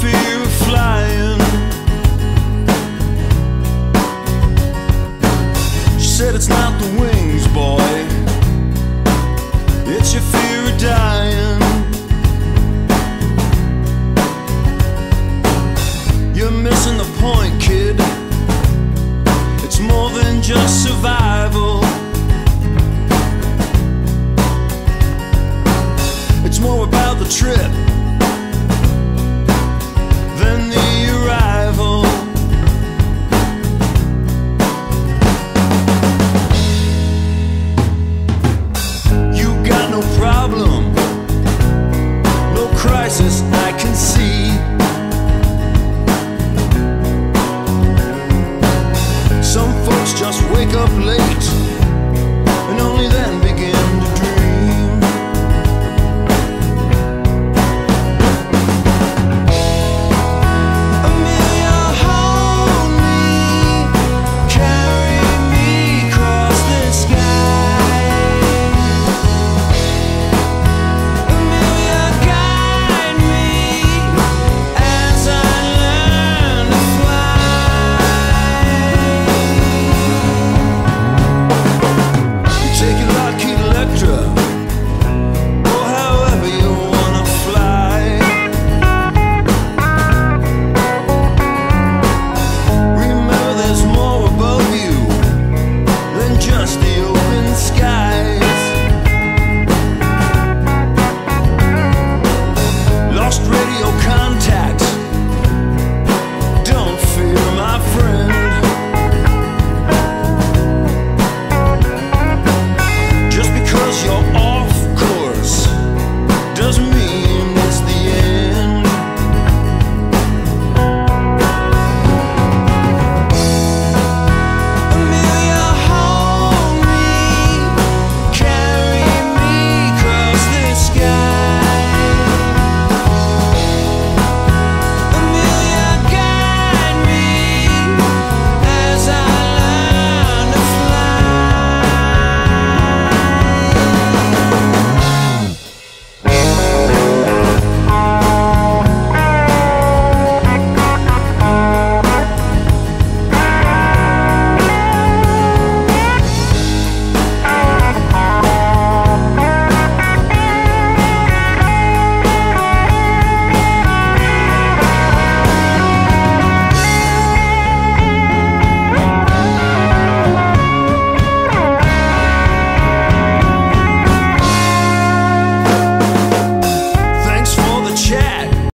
fear of flying.